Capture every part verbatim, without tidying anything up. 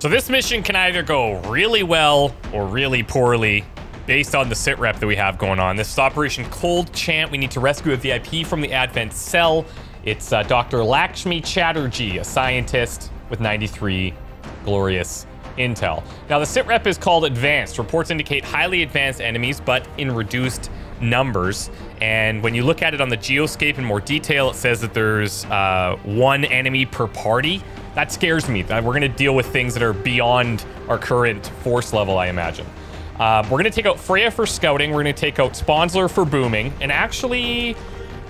So this mission can either go really well or really poorly based on the sit rep that we have going on. This is Operation Cold Chant. We need to rescue a V I P from the Advent cell. It's uh, Doctor Lakshmi Chatterjee, a scientist with ninety-three glorious intel. Now the sit rep is called advanced. Reports indicate highly advanced enemies, but in reduced numbers. And when you look at it on the Geoscape in more detail, it says that there's uh, one enemy per party. That scares me. We're going to deal with things that are beyond our current force level, I imagine. Uh, we're going to take out Freya for scouting. We're going to take out Spawnsler for booming. And actually,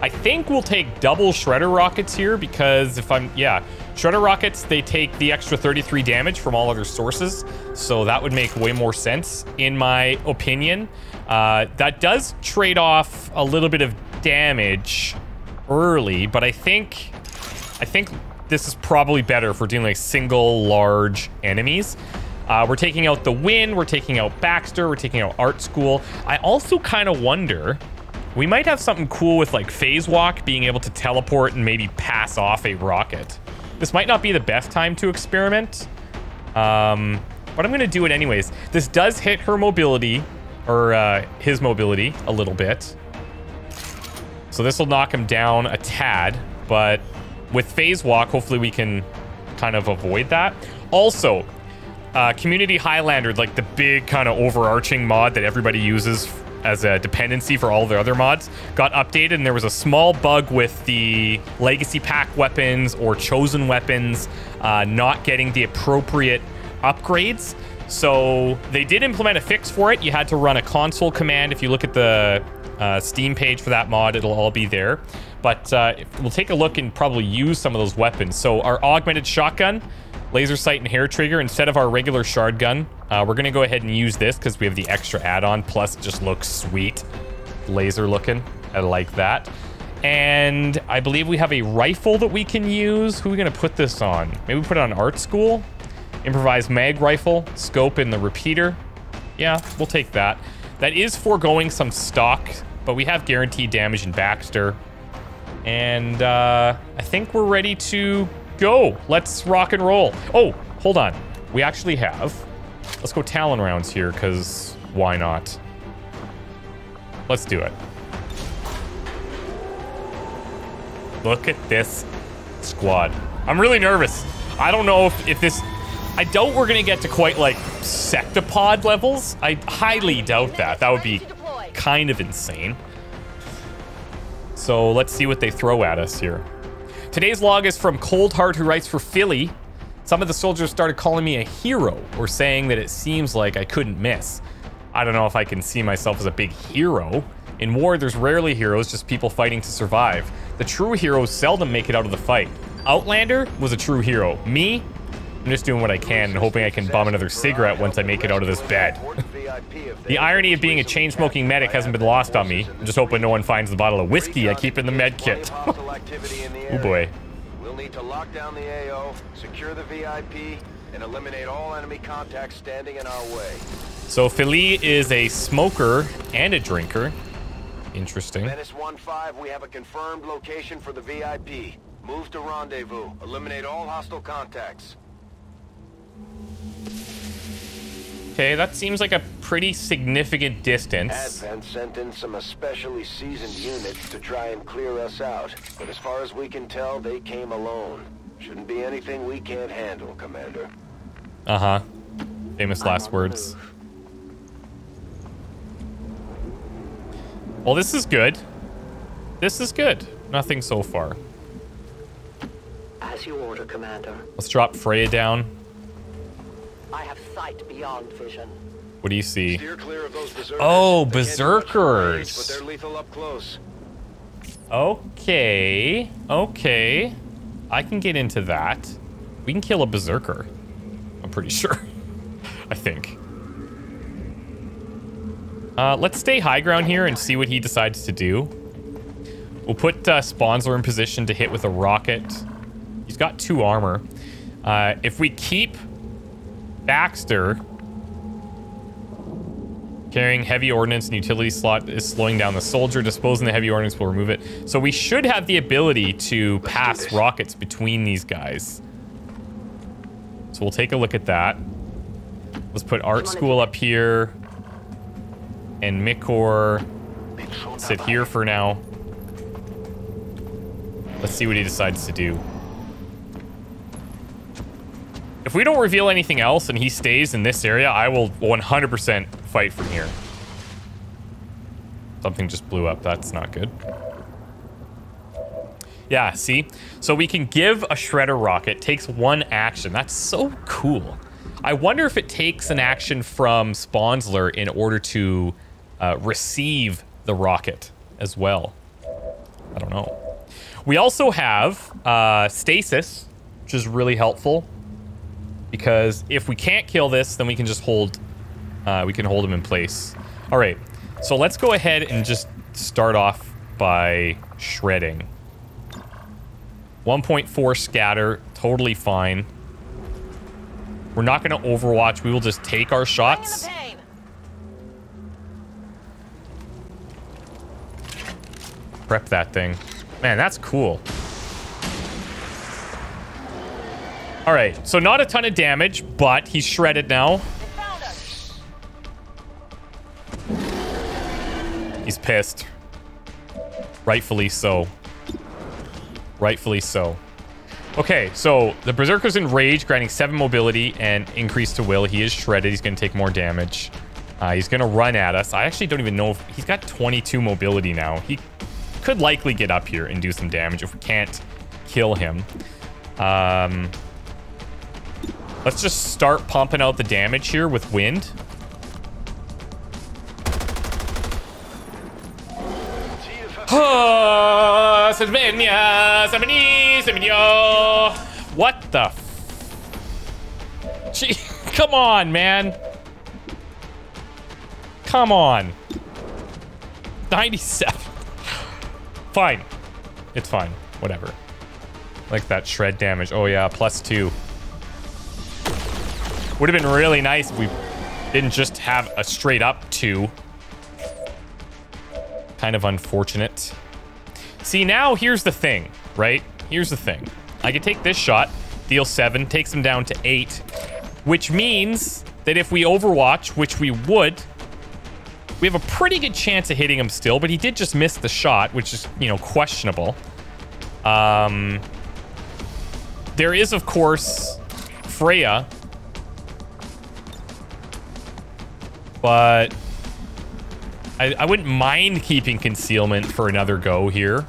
I think we'll take double Shredder Rockets here, because if I'm, yeah, Shredder Rockets, they take the extra thirty-three damage from all other sources. So that would make way more sense, in my opinion. Uh, that does trade off a little bit of damage early, but I think, I think this is probably better if we're dealing with single large enemies. Uh, we're taking out the Win, we're taking out Baxter, we're taking out Art School. I also kind of wonder, we might have something cool with like Phase Walk, being able to teleport and maybe pass off a rocket. This might not be the best time to experiment, um, but I'm going to do it anyways. This does hit her mobility, or uh, his mobility a little bit. So this will knock him down a tad, but with Phase Walk, hopefully we can kind of avoid that. Also, uh, Community Highlander, like the big kind of overarching mod that everybody uses as a dependency for all their other mods, got updated, and there was a small bug with the legacy pack weapons or chosen weapons uh, not getting the appropriate upgrades. So they did implement a fix for it. You had to run a console command. If you look at the uh, Steam page for that mod, it'll all be there. But uh, we'll take a look and probably use some of those weapons. So our augmented shotgun, laser sight, and hair trigger, instead of our regular shard gun, uh, we're gonna go ahead and use this because we have the extra add-on, plus it just looks sweet. Laser looking, I like that. And I believe we have a rifle that we can use. Who are we gonna put this on? Maybe we put it on Art School? Improvised mag rifle, scope in the repeater. Yeah, we'll take that. That is foregoing some stock, but we have guaranteed damage in Baxter. And uh, I think we're ready to go. Let's rock and roll. Oh, hold on. We actually have, let's go Talon rounds here, because why not? Let's do it. Look at this squad. I'm really nervous. I don't know if, if this, I doubt we're going to get to quite like sectopod levels. I highly doubt that. That would be kind of insane. So let's see what they throw at us here. Today's log is from Coldheart, who writes for Philly. Some of the soldiers started calling me a hero, or saying that it seems like I couldn't miss. I don't know if I can see myself as a big hero. In war, there's rarely heroes, just people fighting to survive. The true heroes seldom make it out of the fight. Outlander was a true hero. Me? I'm just doing what I can and hoping I can bomb another cigarette once I make it out of this bed. The irony of being a chain-smoking medic hasn't been lost on me. I'm just hoping no one finds the bottle of whiskey I keep in the med kit. Oh boy. We'll need to lock down the A O, secure the V I P, and eliminate all enemy contacts standing in our way. So Philly is a smoker and a drinker. Interesting. Menace one five, we have a confirmed location for the V I P. Move to rendezvous. Eliminate all hostile contacts. Okay, that seems like a pretty significant distance. Advent sent in some especially seasoned units to try and clear us out, but as far as we can tell, they came alone. Shouldn't be anything we can't handle, Commander. Uh-huh. Famous last words. Well, this is good. This is good. Nothing so far. As you order, Commander. Let's drop Freya down. I have sight beyond vision. What do you see? Clear of those berserkers. Oh, berserkers. But they're lethal up close. Okay. Okay. I can get into that. We can kill a berserker. I'm pretty sure. I think. Uh, let's stay high ground here and see what he decides to do. We'll put uh, Spawnsler in position to hit with a rocket. He's got two armor. Uh, if we keep Baxter carrying heavy ordnance and utility slot is slowing down the soldier. Disposing the heavy ordnance will remove it. So we should have the ability to pass rockets between these guys. So we'll take a look at that. Let's put Art School up here. And Mikor sit here for now. Let's see what he decides to do. If we don't reveal anything else and he stays in this area, I will one hundred percent fight from here. Something just blew up. That's not good. Yeah, see? So we can give a Shredder Rocket. Takes one action. That's so cool. I wonder if it takes an action from Spawnsler in order to uh, receive the rocket as well. I don't know. We also have uh, Stasis, which is really helpful. Because if we can't kill this, then we can just hold... Uh, we can hold him in place. All right. So let's go ahead and just start off by shredding. one point four scatter, totally fine. We're not going to overwatch. We will just take our shots. Prep that thing. Man, that's cool. All right, so not a ton of damage, but he's shredded now. He's pissed. Rightfully so. Rightfully so. Okay, so the Berserker's enraged, granting seven mobility and increase to will. He is shredded. He's going to take more damage. Uh, he's going to run at us. I actually don't even know if... He's got twenty-two mobility now. He could likely get up here and do some damage if we can't kill him. Um, let's just start pumping out the damage here with wind. What the f- Gee, come on, man. Come on. ninety-seven. Fine. It's fine. Whatever. Like that shred damage. Oh, yeah. Plus two. Would have been really nice if we didn't just have a straight up two. Kind of unfortunate. See, now here's the thing, right? Here's the thing. I could take this shot, deal seven, takes him down to eight, which means that if we overwatch, which we would, we have a pretty good chance of hitting him still, but he did just miss the shot, which is, you know, questionable. Um, there is, of course, Freya, but... I, I wouldn't mind keeping concealment for another go here.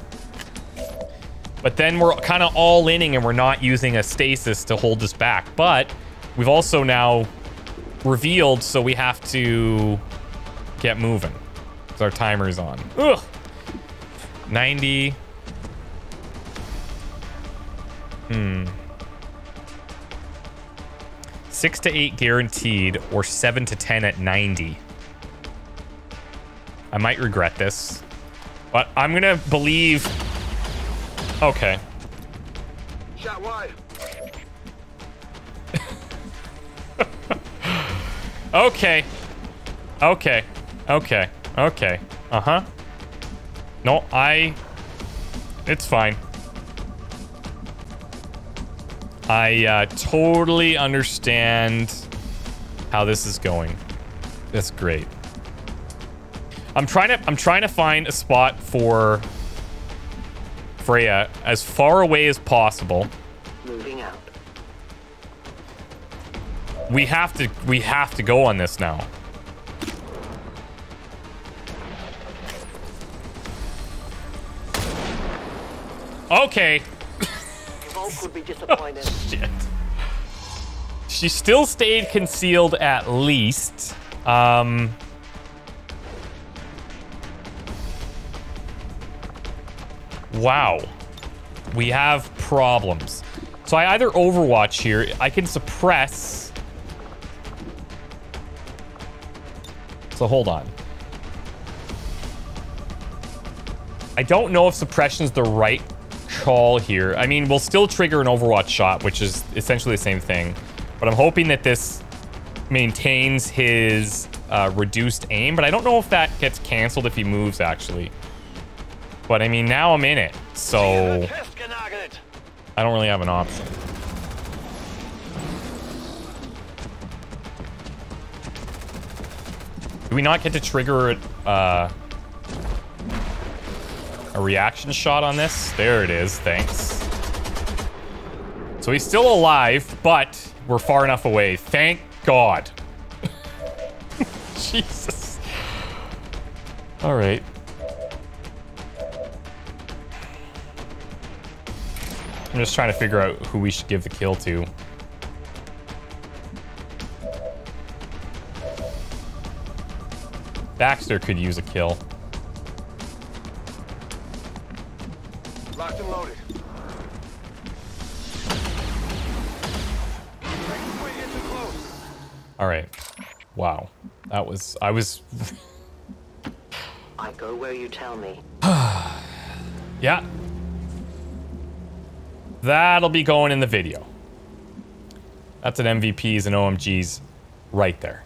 But then we're kind of all inning and we're not using a stasis to hold this back. But we've also now revealed, so we have to get moving. Because our timer's on. Ugh! ninety. Hmm. six to eight guaranteed or seven to ten at ninety. I might regret this, but I'm going to believe... Okay. Shot wide. Okay. Okay. Okay. Okay. Uh-huh. No, I... It's fine. I uh, totally understand how this is going. That's great. I'm trying to I'm trying to find a spot for Freya as far away as possible. Moving out. We have to we have to go on this now. Okay. Volk would be disappointed. Oh, shit. She still stayed concealed at least. Um Wow, we have problems. So I either overwatch here. I can suppress. So hold on. I don't know if suppression is the right call here. I mean, we'll still trigger an overwatch shot, which is essentially the same thing. But I'm hoping that this maintains his uh, reduced aim. But I don't know if that gets canceled if he moves, actually. But I mean, now I'm in it, so I don't really have an option. Do we not get to trigger uh, a reaction shot on this? There it is, thanks. So he's still alive, but we're far enough away. Thank God. Jesus. All right. I'm just trying to figure out who we should give the kill to. Baxter could use a kill. Locked and loaded. All right. Wow. That was, I was. I go where you tell me. Yeah. That'll be going in the video. That's an M V Ps and O M Gs right there.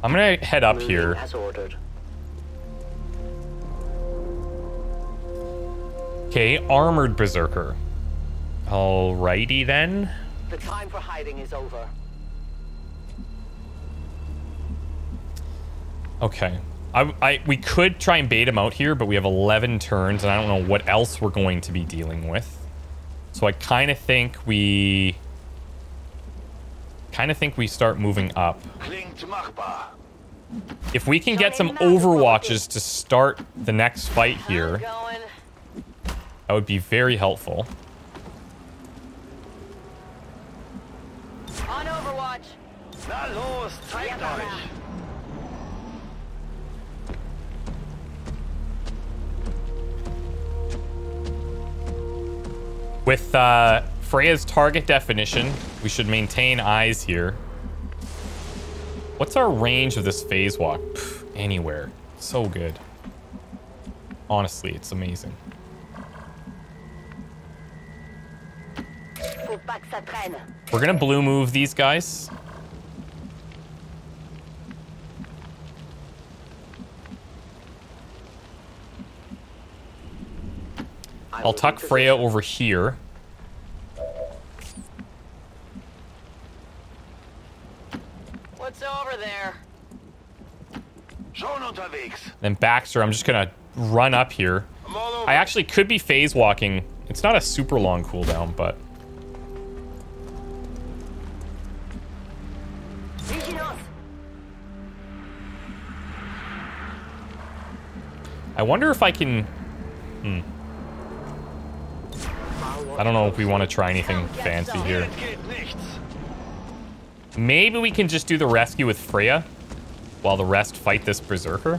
I'm gonna head up here. As ordered. Okay, armored berserker. Alrighty then. The time for hiding is over. Okay. I, I, we could try and bait him out here, but we have eleven turns, and I don't know what else we're going to be dealing with. So I kind of think we... kind of think we start moving up. If we can get some overwatches to start the next fight here, that would be very helpful. On overwatch. With uh, Freya's target definition, we should maintain eyes here. What's our range of this phase walk? Pff, anywhere. So good. Honestly, it's amazing. We're gonna blue move these guys. I'll tuck Freya over here. What's over there? Then Baxter, I'm just gonna run up here. I actually could be phase walking. It's not a super long cooldown, but I wonder if I can. Hmm. I don't know if we want to try anything fancy here. Maybe we can just do the rescue with Freya while the rest fight this berserker.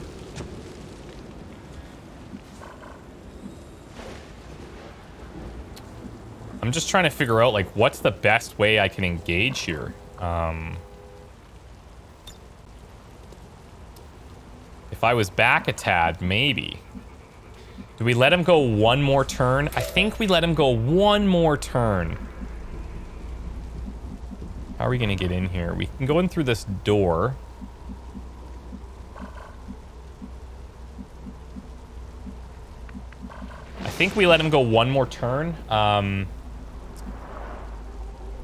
I'm just trying to figure out, like, what's the best way I can engage here. Um, if I was back a tad, maybe. Do we let him go one more turn? I think we let him go one more turn. How are we gonna get in here? We can go in through this door. I think we let him go one more turn. Um,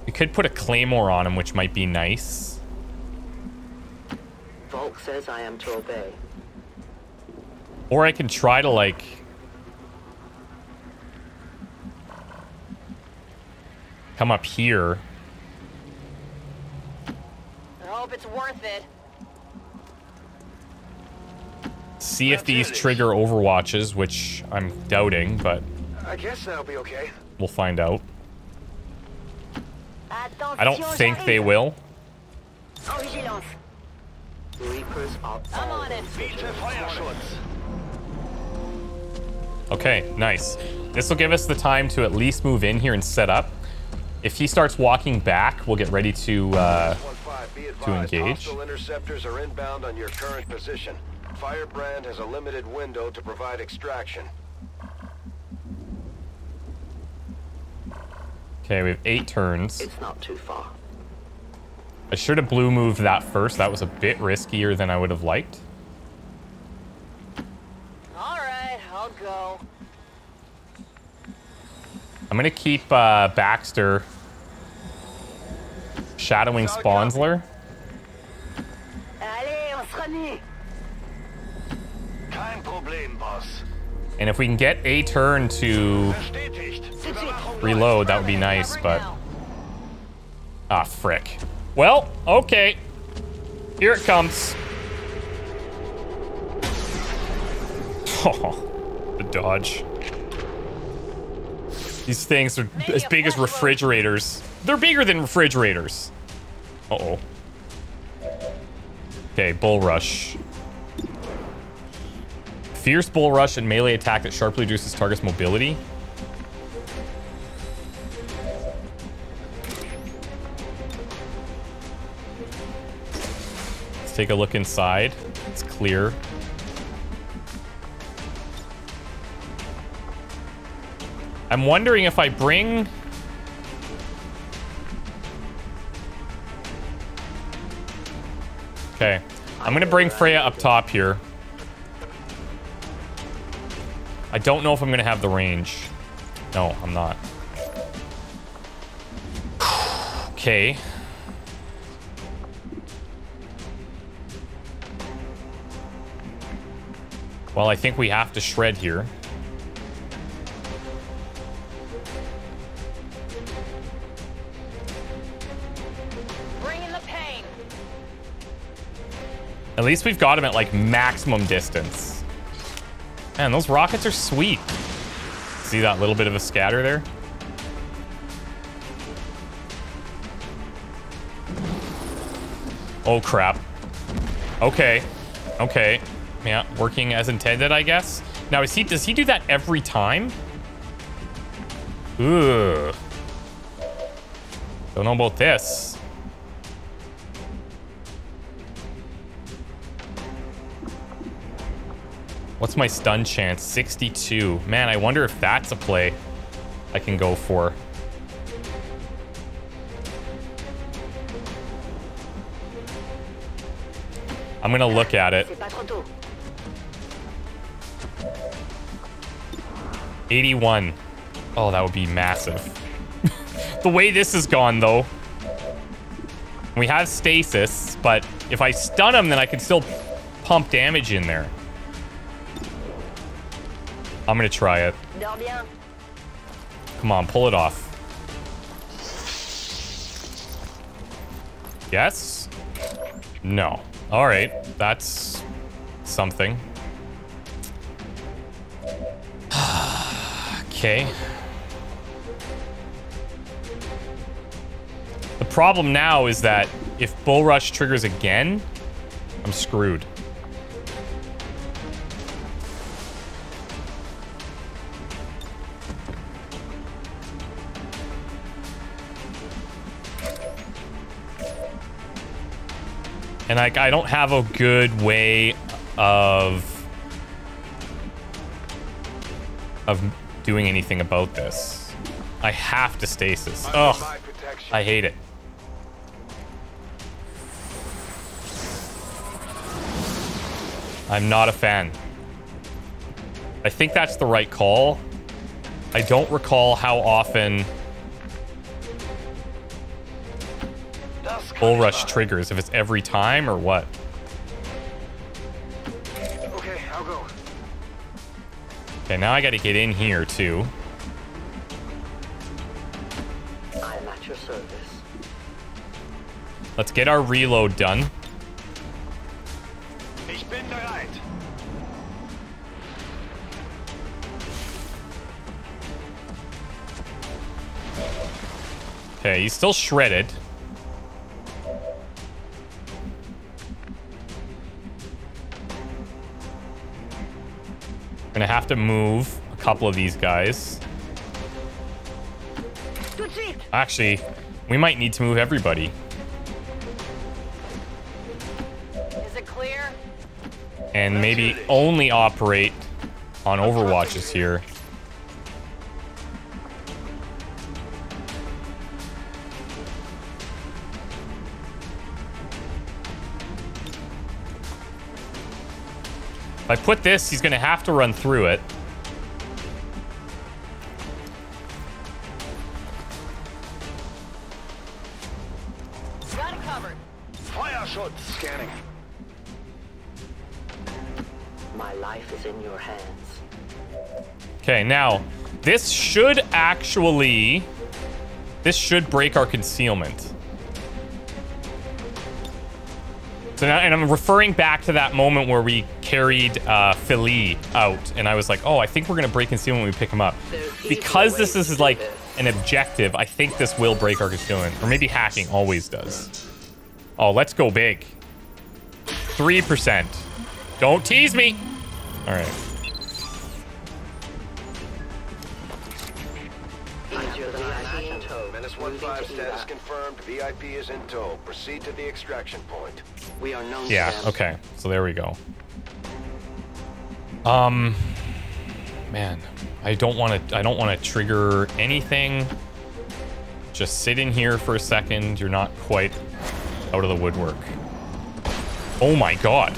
we could put a claymore on him, which might be nice. Volk says I am to obey. Or I can try to, like... come up here. I hope it's worth it. See if these trigger overwatches, which I'm doubting, but I guess that'll be okay. We'll find out. I don't think they will. I'm on it. Okay, nice. This will give us the time to at least move in here and set up. If he starts walking back, we'll get ready to uh, to engage. Interceptors are inbound on your current position. Firebrand has a limited window to provide extraction. Okay, we have eight turns. It's not too far. I should have blue moved that first. That was a bit riskier than I would have liked. All right, I'll go. I'm gonna keep uh, Baxter shadowing Spawnsler. And if we can get a turn to reload, that would be nice, but... Ah, frick. Well, okay. Here it comes. Oh, the dodge. These things are as big as refrigerators. They're bigger than refrigerators. Uh-oh. Okay, bull rush. Fierce bull rush and melee attack that sharply reduces target's mobility. Let's take a look inside. It's clear. I'm wondering if I bring... Okay. I'm gonna bring Freya up top here. I don't know if I'm gonna have the range. No, I'm not. Okay. Well, I think we have to shred here. At least we've got him at like maximum distance. Man, those rockets are sweet. See that little bit of a scatter there? Oh crap. Okay. Okay. Yeah, working as intended, I guess. Now, is he, does he do that every time? Ooh. Don't know about this. What's my stun chance? sixty-two. Man, I wonder if that's a play I can go for. I'm gonna look at it. eighty-one. Oh, that would be massive. The way this is gone, though. We have stasis, but if I stun him, then I can still pump damage in there. I'm gonna try it. Come on, pull it off. Yes? No. All right, that's something. Okay. The problem now is that if Bull Rush triggers again, I'm screwed. And I, I don't have a good way of of doing anything about this. I have to stasis. Ugh, I hate it. I'm not a fan. I think that's the right call. I don't recall how often Bull Rush triggers, if it's every time or what. Okay, I'll go. Okay, now I gotta get in here too. I'm at your service. Let's get our reload done. Ich bin bereit. Okay, he's still shredded. Gonna have to move a couple of these guys. Actually, we might need to move everybody. Is it clear? And maybe only operate on overwatches here. If I put this, he's gonna have to run through it. Got it covered. Fire shot scanning. My life is in your hands. Okay, now, this should actually... This should break our concealment. So now, and I'm referring back to that moment where we carried uh, Philly out, and I was like, oh, I think we're gonna break concealment when we pick him up. Because this is like an objective, I think this will break our concealment, or maybe hacking always does. Oh, let's go big. three percent. Don't tease me. All right. Menace fifteen status confirmed. V I P is in tow. Proceed to the extraction point. We are known. Yeah, okay. So there we go. Um man, I don't want to I don't want to trigger anything. Just sit in here for a second. You're not quite out of the woodwork. Oh my god.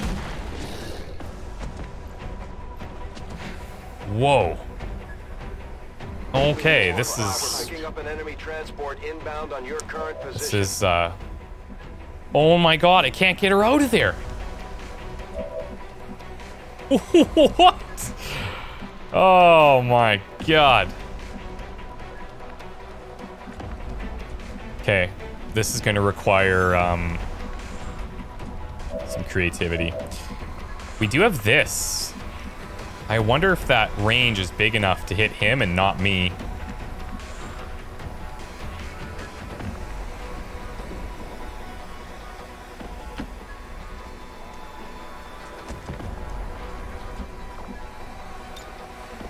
Whoa. Okay, this is This is uh oh my god, I can't get her out of there. What? Oh my god. Okay, this is gonna require um some creativity. We do have this. I wonder if that range is big enough to hit him and not me.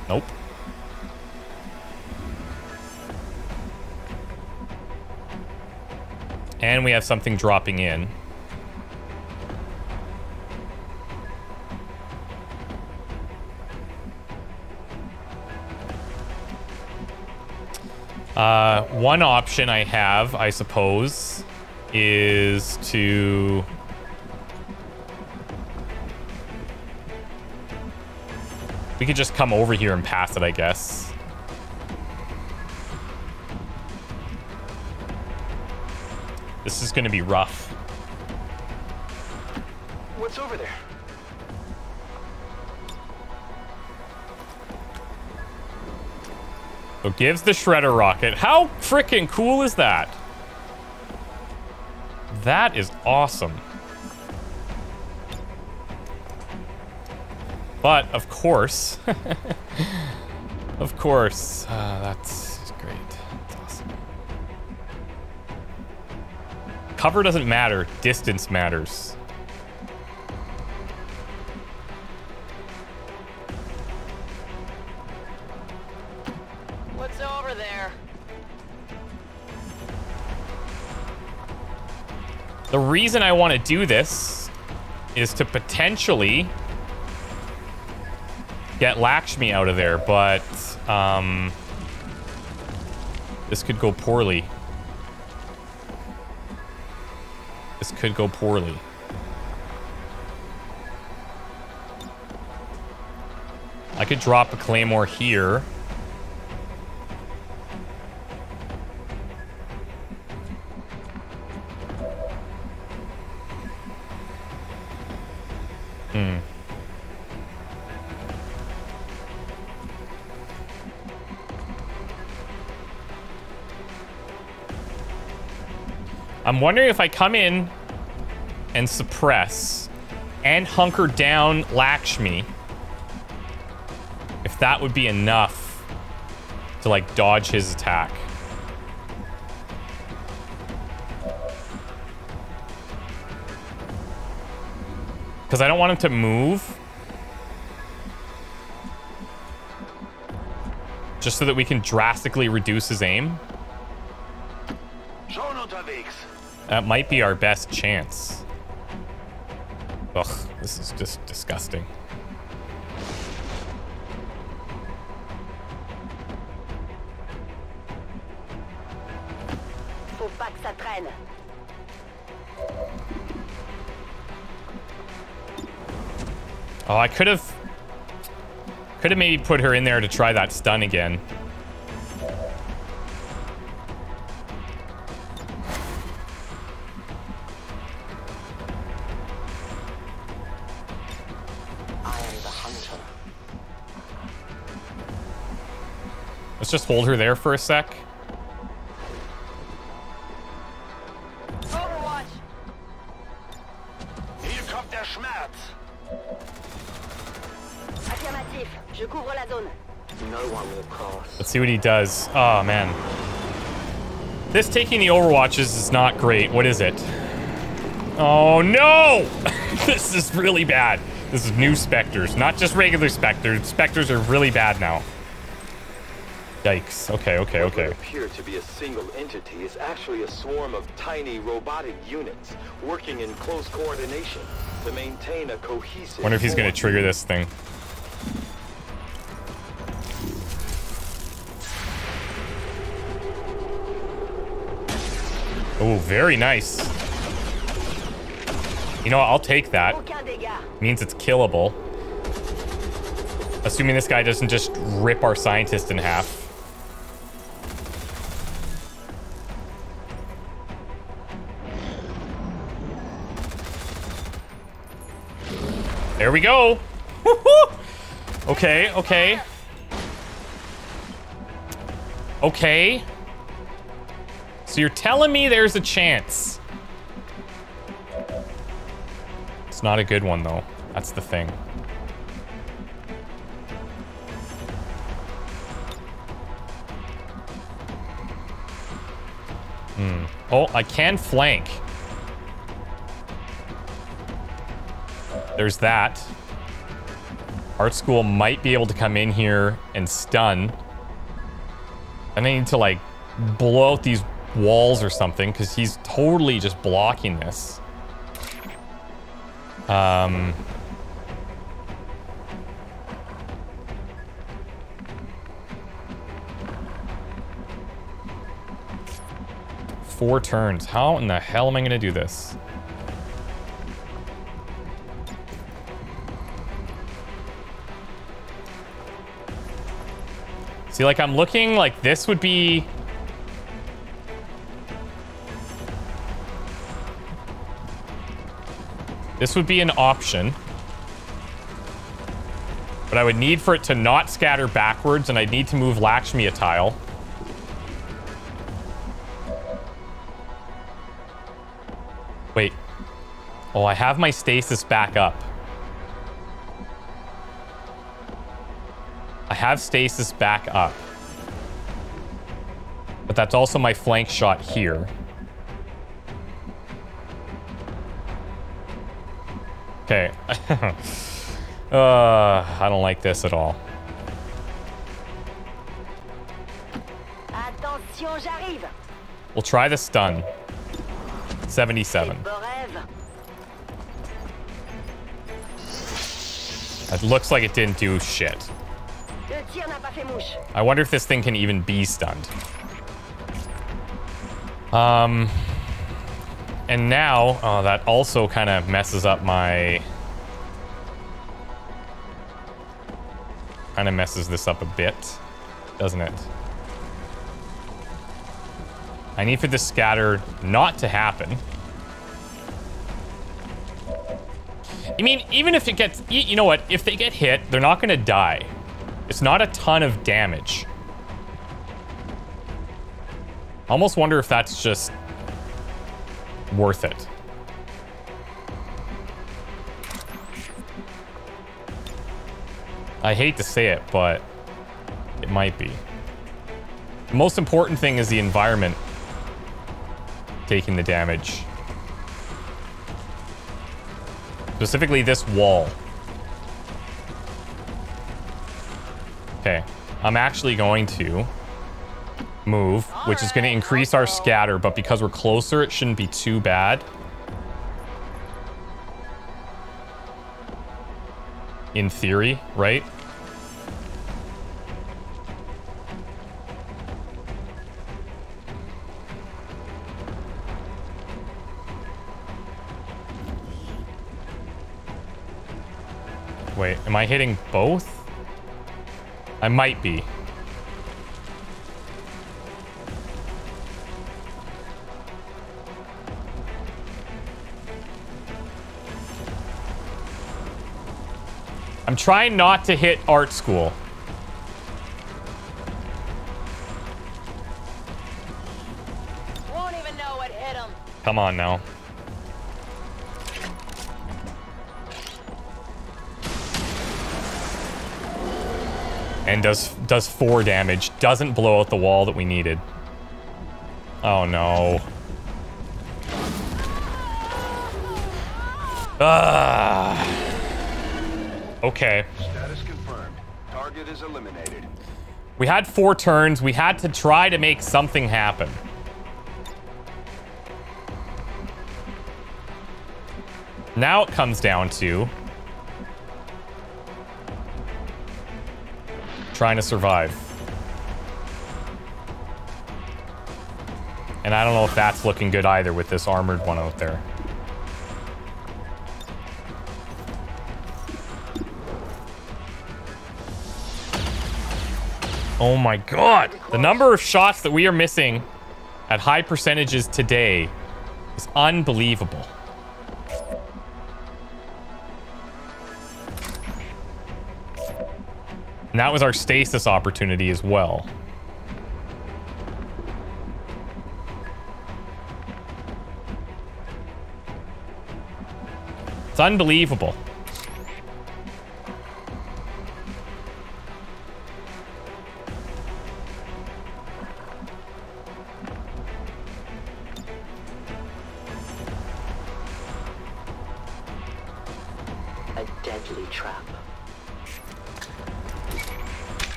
Nope. And we have something dropping in. Uh, one option I have, I suppose, is to... We could just come over here and pass it, I guess. This is gonna be rough. What's over there? So gives the Shredder Rocket. How freaking cool is that? That is awesome. But, of course. Of course. Uh, that's great. That's awesome. Cover doesn't matter. Distance matters. The reason I want to do this is to potentially get Lakshmi out of there, but um, this could go poorly. This could go poorly. I could drop a Claymore here. I'm wondering if I come in and suppress and hunker down Lakshmi, if that would be enough to like dodge his attack. Because I don't want him to move. Just so that we can drastically reduce his aim. That might be our best chance. Ugh, this is just disgusting. Oh, I could have... Could have maybe put her in there to try that stun again. Let's just hold her there for a sec. Let's see what he does. Oh, man. This taking the overwatches is not great. What is it? Oh, no! This is really bad. This is new Spectres, not just regular Spectres. Spectres are really bad now. Yikes. Okay, okay, okay. What would appear to be a single entity is actually a swarm of tiny robotic units working in close coordination to maintain a cohesive... Wonder if he's going to trigger this thing. Oh, very nice. You know what? I'll take that. It means it's killable. Assuming this guy doesn't just rip our scientist in half. There we go. Okay, okay. Okay. So you're telling me there's a chance. It's not a good one, though. That's the thing. Hmm. Oh, I can flank. There's that. Art School might be able to come in here and stun. I need to, like, blow out these walls or something, because he's totally just blocking this. Um, four turns. How in the hell am I going to do this? See, like, I'm looking like this would be... This would be an option, but I would need for it to not scatter backwards, and I'd need to move Lakshmi a tile. Wait. Oh, I have my stasis back up. I have stasis back up. But that's also my flank shot here. Okay. uh, I don't like this at all. We'll try the stun. seventy-seven. That looks like it didn't do shit. I wonder if this thing can even be stunned. Um... And now, oh, that also kind of messes up my... Kind of messes this up a bit, doesn't it? I need for the scatter not to happen. I mean, even if it gets... You know what? If they get hit, they're not going to die. It's not a ton of damage. I almost wonder if that's just... worth it. I hate to say it, but it might be. The most important thing is the environment taking the damage. Specifically this wall. Okay, I'm actually going to move, which is going to increase our scatter, but because we're closer, it shouldn't be too bad. In theory, right? Wait, am I hitting both? I might be. I'm trying not to hit Art School. Won't even know what hit him. Come on now. And does does four damage. Doesn't blow out the wall that we needed. Oh no. Ah. Okay. Status confirmed. Target is eliminated. We had four turns. We had to try to make something happen. Now it comes down to trying to survive. And I don't know if that's looking good either with this armored one out there. Oh my god! The number of shots that we are missing at high percentages today is unbelievable. And that was our stasis opportunity as well. It's unbelievable.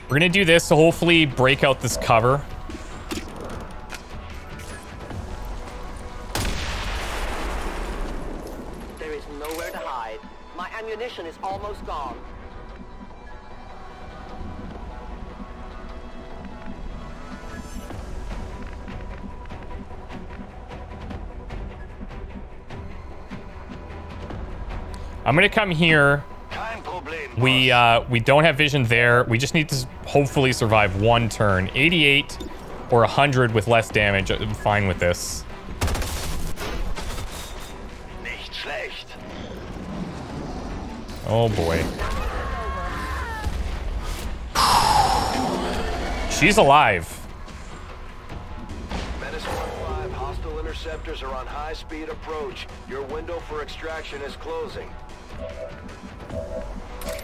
We're gonna do this to hopefully break out this cover. There is nowhere to hide. My ammunition is almost gone. I'm gonna come here. We uh, we don't have vision there. We just need to hopefully survive one turn. eighty-eight or one hundred with less damage. I'm fine with this. Oh boy. She's alive. Menace one five, hostile interceptors are on high speed approach. Your window for extraction is closing.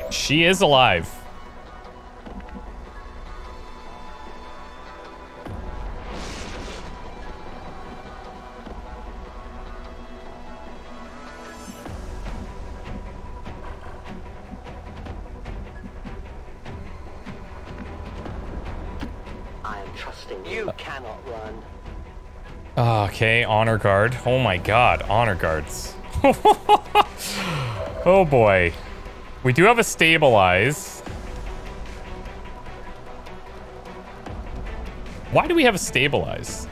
She is alive. I am trusting you. Cannot run. Okay, honor guard. Oh my god, honor guards. Oh boy. We do have a stabilize. Why do we have a stabilize?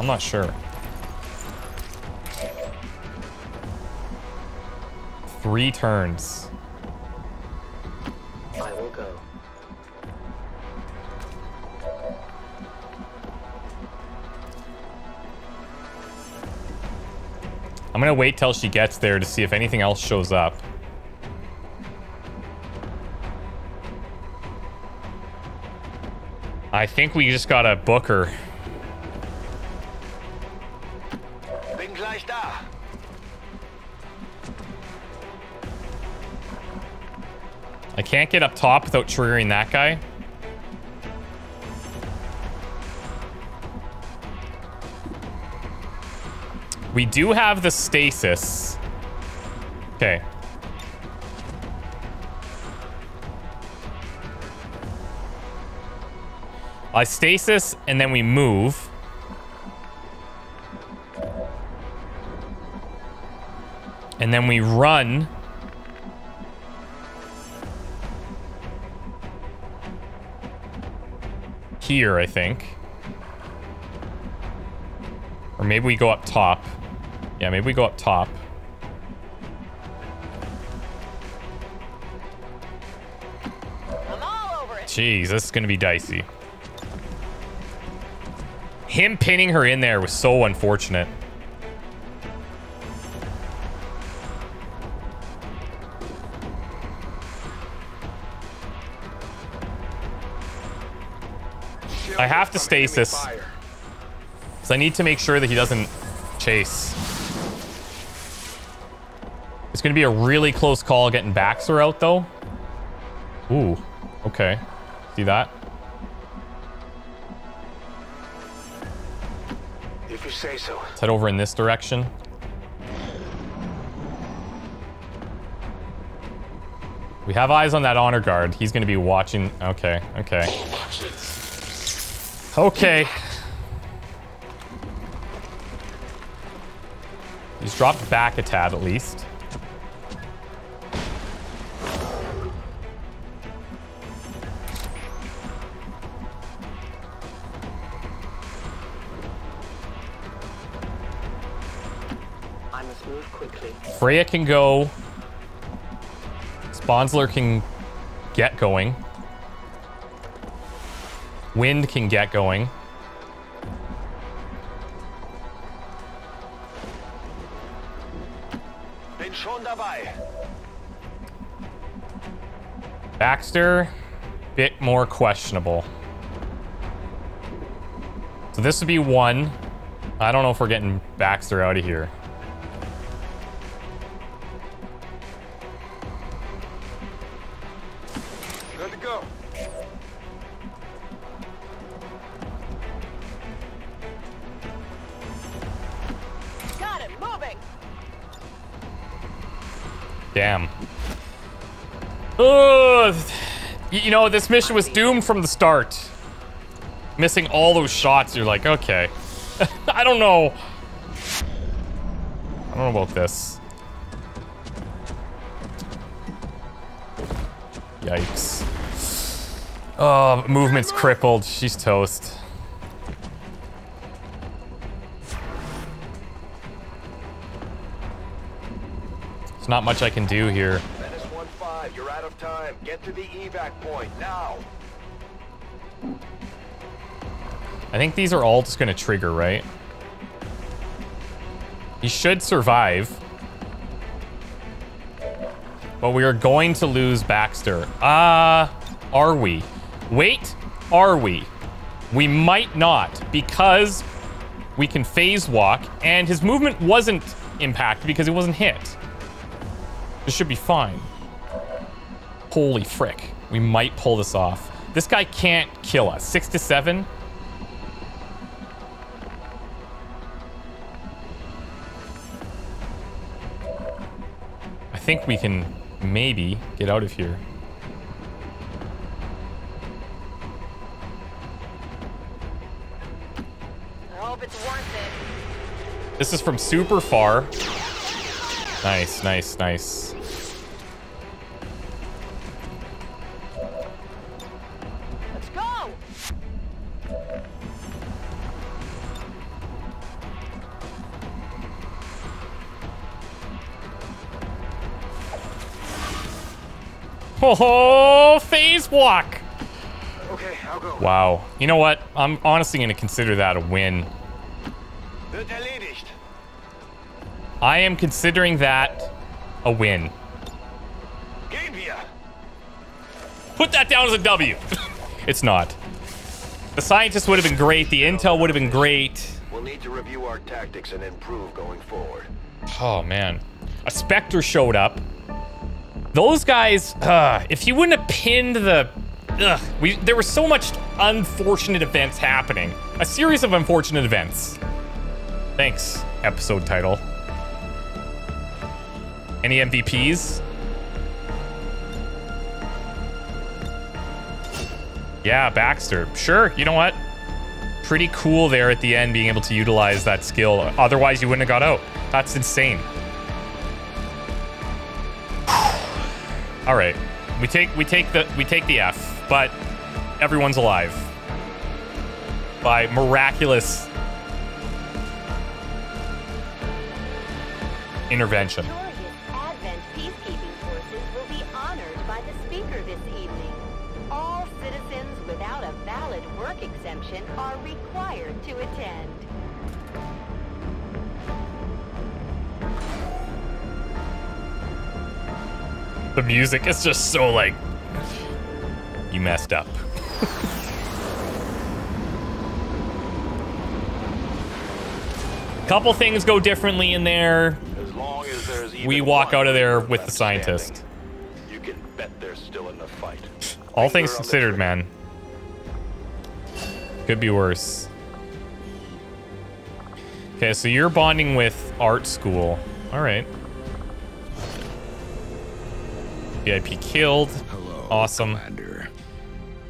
I'm not sure. Three turns. I will go. I'm gonna wait till she gets there to see if anything else shows up. I think we just gotta book her. I can't get up top without triggering that guy. We do have the stasis. Okay. I stasis and then we move. And then we run. Here, I think. Or maybe we go up top. Yeah, maybe we go up top. I'm all over it. Jeez, this is gonna be dicey. Him pinning her in there was so unfortunate. I have to stasis, because I need to make sure that he doesn't chase. It's going to be a really close call getting Baxter out, though. Ooh, okay. See that? If you say so. Let's head over in this direction. We have eyes on that honor guard. He's going to be watching. Okay, okay. Okay. He's dropped back a tad, at least. I must move quickly. Freya can go. Spawnsler can get going. Wind can get going. Baxter, bit more questionable. So this would be one. I don't know if we're getting Baxter out of here. Damn. Ugh. You know, this mission was doomed from the start. Missing all those shots, you're like, okay. I don't know. I don't know about this. Yikes. Oh, movement's crippled. She's toast. There's not much I can do here. Menace one five, you're out of time. Get to the evac point now. I think these are all just going to trigger, right? He should survive. But we are going to lose Baxter. Uh, are we? Wait, are we? We might not, because we can phase walk, and his movement wasn't impacted because he wasn't hit. This should be fine. Holy frick. We might pull this off. This guy can't kill us. Six to seven. I think we can maybe get out of here. I hope it's worth it. This is from super far. Nice, nice, nice. Let's go. Oh, phase walk. Okay, I'll go. Wow. You know what? I'm honestly going to consider that a win. I am considering that a win. Put that down as a W. It's not. The scientists would have been great. The intel would have been great. We'll need to review our tactics and improve going forward. Oh, man. A Spectre showed up. Those guys, uh, if he wouldn't have pinned the... Uh, we, there was so much unfortunate events happening. A series of unfortunate events. Thanks, episode title. Any M V Ps? Yeah, Baxter. Sure, you know what? Pretty cool there at the end being able to utilize that skill. Otherwise, you wouldn't have got out. That's insane. All right. We take we take the we take the F, but everyone's alive. By miraculous intervention. Exemption are required to attend. The music is just so like, you messed up. Couple things go differently in there. As long as there's we walk out of there with the scientist. You can bet they're still in the fight. All things considered, man. Could be worse. Okay, so you're bonding with Art School. All right. V I P killed. Hello, awesome. Commander.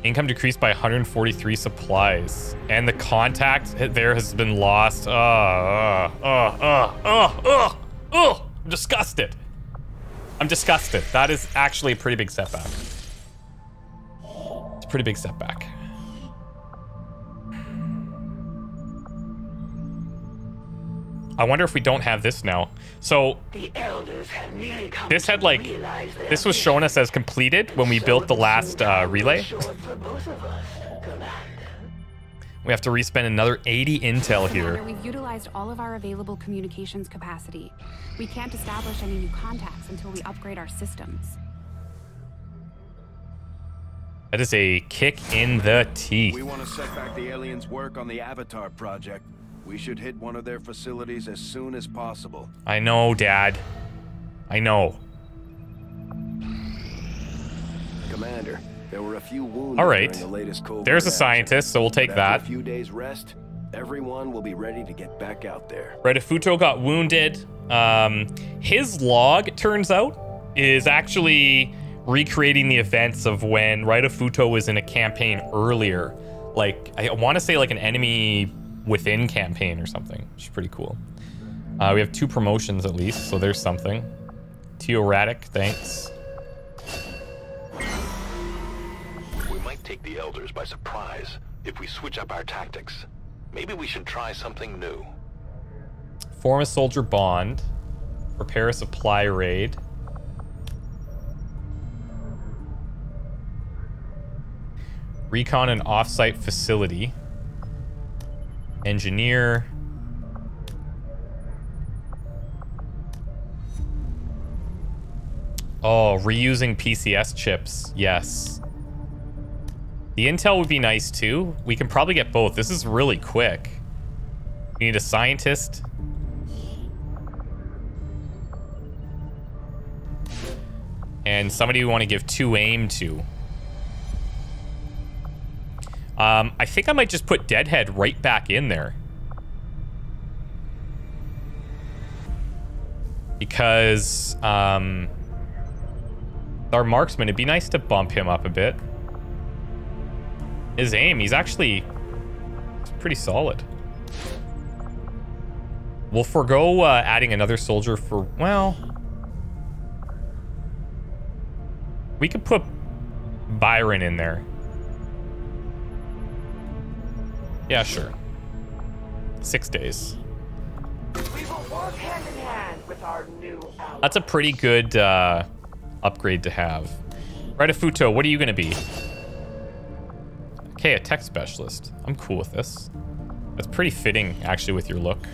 Income decreased by one hundred forty-three supplies. And the contact there has been lost. Uh, uh, uh, uh, uh, uh, uh. I'm disgusted. I'm disgusted. That is actually a pretty big setback. It's a pretty big setback. I wonder if we don't have this now. So the elders have nearly come this had like, this was shown us as completed when we so built the last uh, relay. For both of us, we have to respend another eighty intel here. We've utilized all of our available communications capacity. We can't establish any new contacts until we upgrade our systems. That is a kick in the teeth. We want to set back the aliens' work on the Avatar project. We should hit one of their facilities as soon as possible. I know, Dad. I know. Commander, there were a few wounded. All right. The latest cold There's a scientist, action. So we'll take after that. A few days rest, everyone will be ready to get back out there. Redefuto got wounded. Um, his log, it turns out, is actually recreating the events of when Redefuto was in a campaign earlier. Like, I want to say like an enemy within campaign or something, which is pretty cool. Uh, we have two promotions at least, so there's something. Teoratic, thanks. We might take the elders by surprise if we switch up our tactics. Maybe we should try something new. Form a soldier bond. Prepare a supply raid. Recon an off-site facility. Engineer. Oh, reusing P C S chips. Yes. The intel would be nice too. We can probably get both. This is really quick. We need a scientist. And somebody we want to give two aim to. Um, I think I might just put Deadhead right back in there. Because, um, our marksman, it'd be nice to bump him up a bit. His aim, he's actually pretty solid. We'll forego uh, adding another soldier for, well... We could put Byron in there. Yeah, sure. Six days. We will work hand in hand with our new outlaws. That's a pretty good uh, upgrade to have. Redefuto, what are you going to be? Okay, a tech specialist. I'm cool with this. That's pretty fitting, actually, with your look.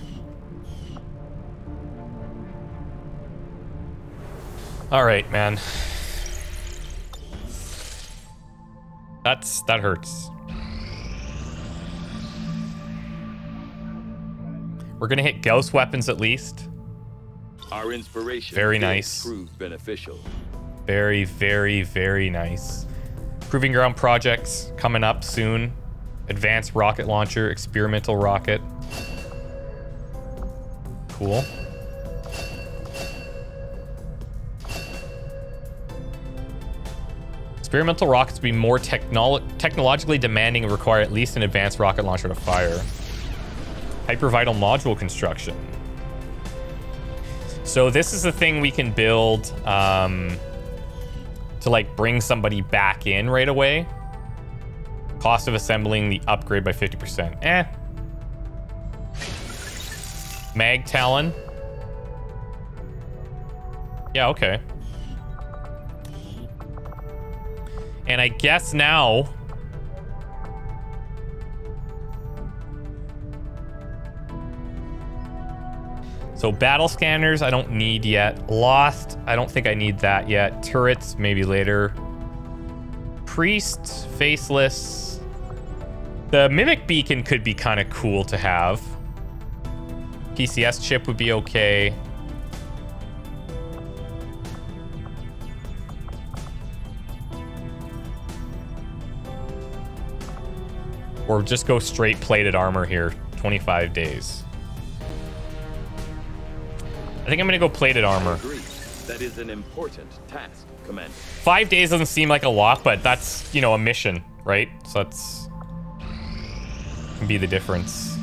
All right, man. That's that hurts. We're gonna hit Gauss weapons at least. Our inspiration very nice. Proved beneficial. Very, very, very nice. Proving ground projects coming up soon. Advanced rocket launcher, experimental rocket. Cool. Experimental rockets be more technolo technologically demanding and require at least an advanced rocket launcher to fire. Hypervital module construction. So this is the thing we can build um, to like bring somebody back in right away. Cost of assembling the upgrade by fifty percent. Eh. Mag Talon. Yeah, okay. And I guess now So battle scanners, I don't need yet. Lost, I don't think I need that yet. Turrets, maybe later. Priest, faceless. The mimic beacon could be kind of cool to have. P C S chip would be okay. Or just go straight plated armor here. twenty-five days. I think I'm gonna go plated armor. That is an important task, Commander. Five days doesn't seem like a lot, but that's, you know, a mission, right? So that's can be the difference.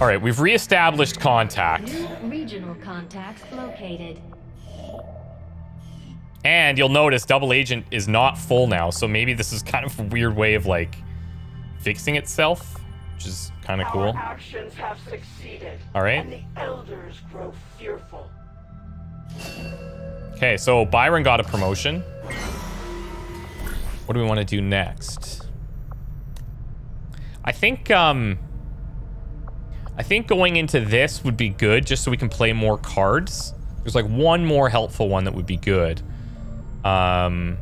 All right, we've reestablished contact. New regional contacts located. And you'll notice Double Agent is not full now, so maybe this is kind of a weird way of like fixing itself, which is kind of cool. Our actions have succeeded. All right. And the elders grow fearful. Okay, so Byron got a promotion. What do we want to do next? I think um I think going into this would be good just so we can play more cards. There's like one more helpful one that would be good. Um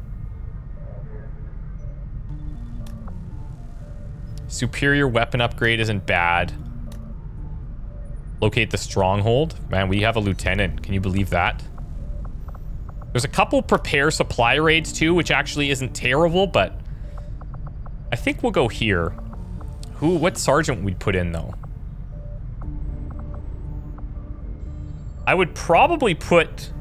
Superior weapon upgrade isn't bad. Locate the stronghold. Man, we have a lieutenant. Can you believe that? There's a couple prepare supply raids too, which actually isn't terrible, but I think we'll go here. Who, what sergeant we'd put in though? I would probably put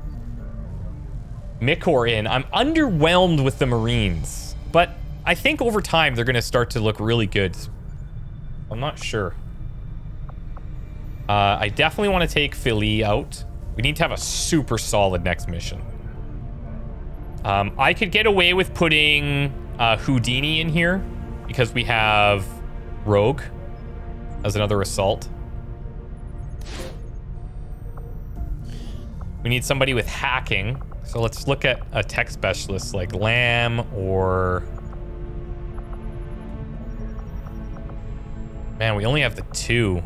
Mikor in. I'm underwhelmed with the Marines, but I think over time they're gonna start to look really good. I'm not sure. Uh, I definitely want to take Philly out. We need to have a super solid next mission. Um, I could get away with putting uh, Houdini in here because we have Rogue as another assault. We need somebody with hacking. So let's look at a tech specialist like Lam or... Man, we only have the two.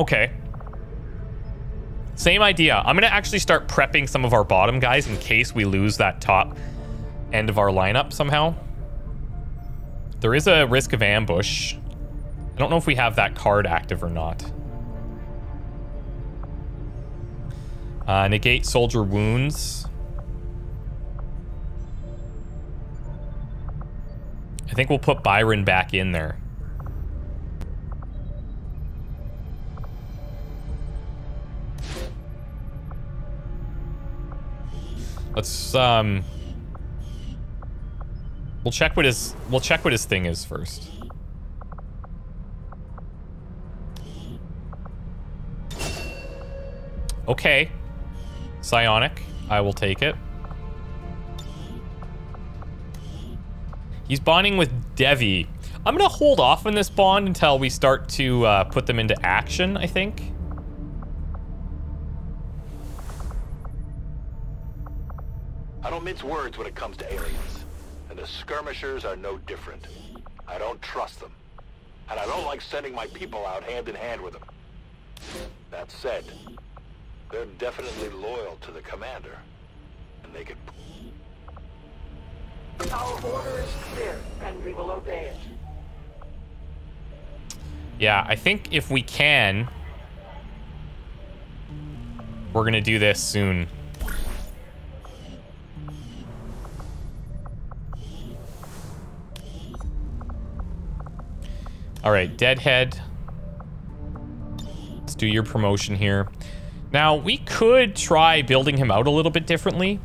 Okay. Same idea. I'm gonna actually start prepping some of our bottom guys in case we lose that top end of our lineup somehow. There is a risk of ambush. I don't know if we have that card active or not. Uh, negate soldier wounds. I think we'll put Byron back in there. Let's um we'll check what his we'll check what his thing is first. Okay. Psionic, I will take it. He's bonding with Devi. I'm gonna hold off on this bond until we start to uh, put them into action, I think. I don't mince words when it comes to aliens, and the skirmishers are no different. I don't trust them, and I don't like sending my people out hand in hand with them. That said, they're definitely loyal to the commander, and they could... Our order is clear, and we will obey it. Yeah, I think if we can, we're going to do this soon. All right, Deadhead. Let's do your promotion here. Now, we could try building him out a little bit differently.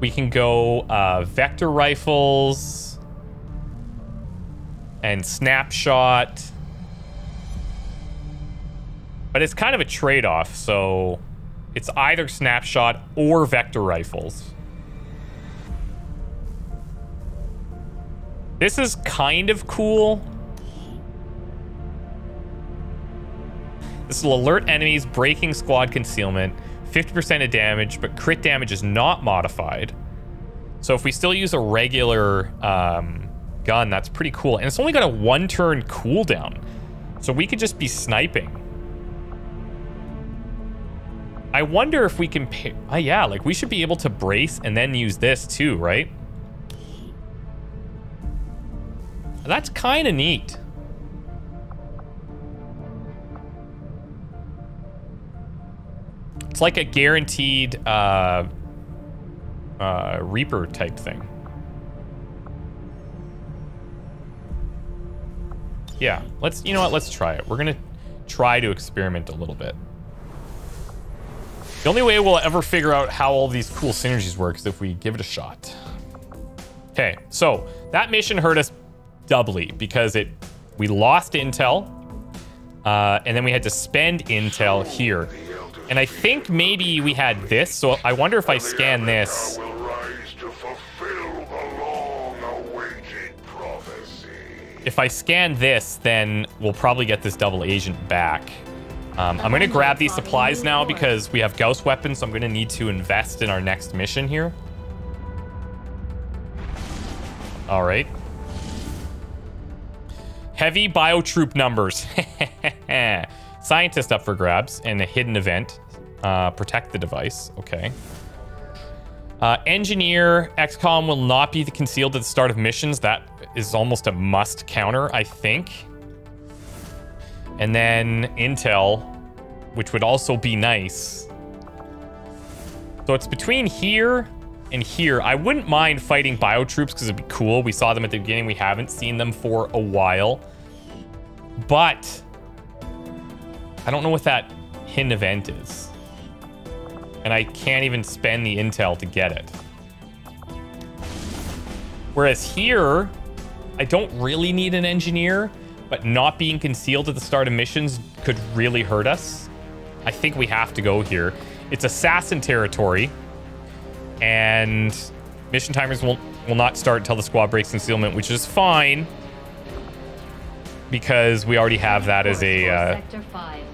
We can go uh, vector rifles and snapshot. But it's kind of a trade-off, so it's either snapshot or vector rifles. This is kind of cool. This will alert enemies, breaking squad concealment. fifty percent of damage, but crit damage is not modified. So if we still use a regular um, gun. That's pretty cool. And it's only got a one-turn cooldown. So we could just be sniping. I wonder if we can pay... Oh, yeah, like, we should be able to brace and then use this too, right? That's kind of neat. It's like a guaranteed uh, uh, Reaper type thing. Yeah, let's, you know what, let's try it. We're going to try to experiment a little bit. The only way we'll ever figure out how all these cool synergies work is if we give it a shot. Okay, so that mission hurt us doubly because it we lost intel, uh, and then we had to spend intel here. And I think maybe we had this, so I wonder if I scan this. If I scan this, then we'll probably get this double agent back. Um, I'm gonna grab these supplies now because we have Gauss weapons, so I'm gonna need to invest in our next mission here. All right. Heavy biotroop numbers. Scientist up for grabs and a hidden event. Uh, protect the device, okay. Uh, engineer, X COM will not be concealed at the start of missions. That is almost a must counter, I think. And then intel, which would also be nice. So it's between here and here. I wouldn't mind fighting biotroops because it'd be cool. We saw them at the beginning. We haven't seen them for a while. But I don't know what that hidden event is. And I can't even spend the intel to get it. Whereas here, I don't really need an engineer. But not being concealed at the start of missions could really hurt us. I think we have to go here. It's assassin territory, and mission timers will, will not start until the squad breaks concealment, which is fine because we already have that as a uh,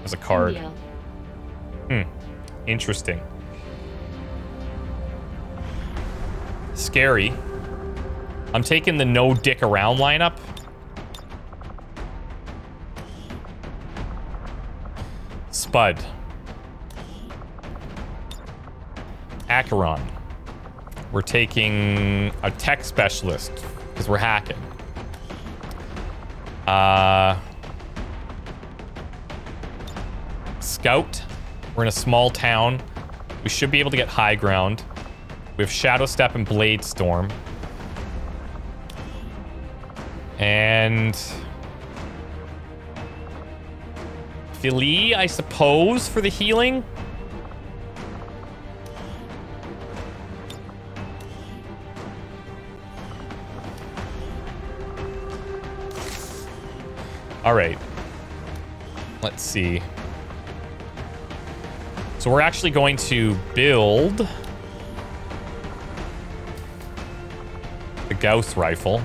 as a card. Hmm, interesting. Scary. I'm taking the no dick around lineup. Spud. Acheron. We're taking a tech specialist because we're hacking. Uh, Scout. We're in a small town. We should be able to get high ground. We have Shadow Step and Blade Storm. And... Philly, I suppose, for the healing. All right. Let's see. So we're actually going to build the Gauss rifle.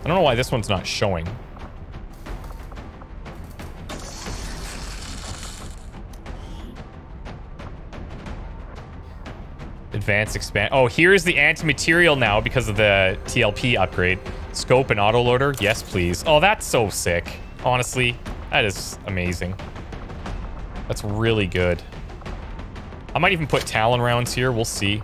I don't know why this one's not showing. Advanced expand. Oh, here's the anti-material now because of the T L P upgrade. Scope and autoloader. Yes, please. Oh, that's so sick. Honestly, that is amazing. That's really good. I might even put Talon rounds here. We'll see.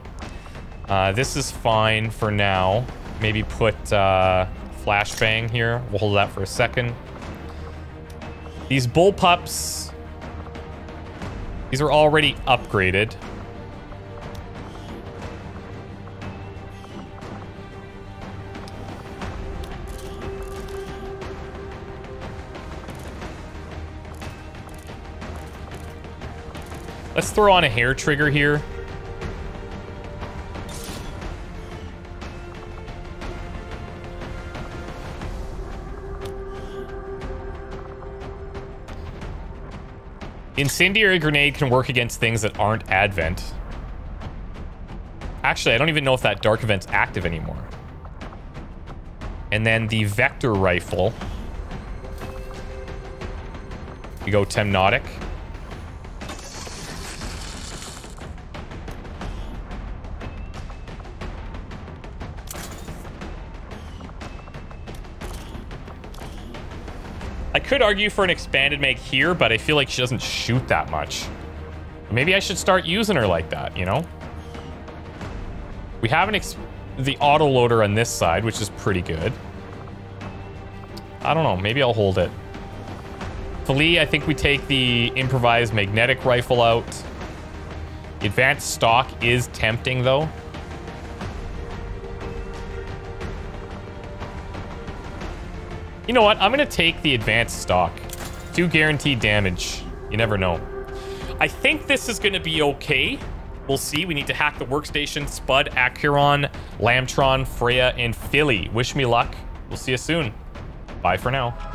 Uh, this is fine for now. Maybe put... Uh, Flashbang here. We'll hold that for a second. These bullpups. These are already upgraded. Let's throw on a hair trigger here. Incendiary grenade can work against things that aren't Advent. Actually, I don't even know if that dark event's active anymore. And then the vector rifle. We go Temnotic. I could argue for an expanded make here, but I feel like she doesn't shoot that much. Maybe I should start using her like that, you know? We have an ex the autoloader on this side, which is pretty good. I don't know. Maybe I'll hold it. Philly, I think we take the improvised magnetic rifle out. Advanced stock is tempting, though. You know what? I'm going to take the advanced stock. Two guaranteed damage. You never know. I think this is going to be okay. We'll see. We need to hack the workstation. Spud, Acuron, Lamtron, Freya, and Philly. Wish me luck. We'll see you soon. Bye for now.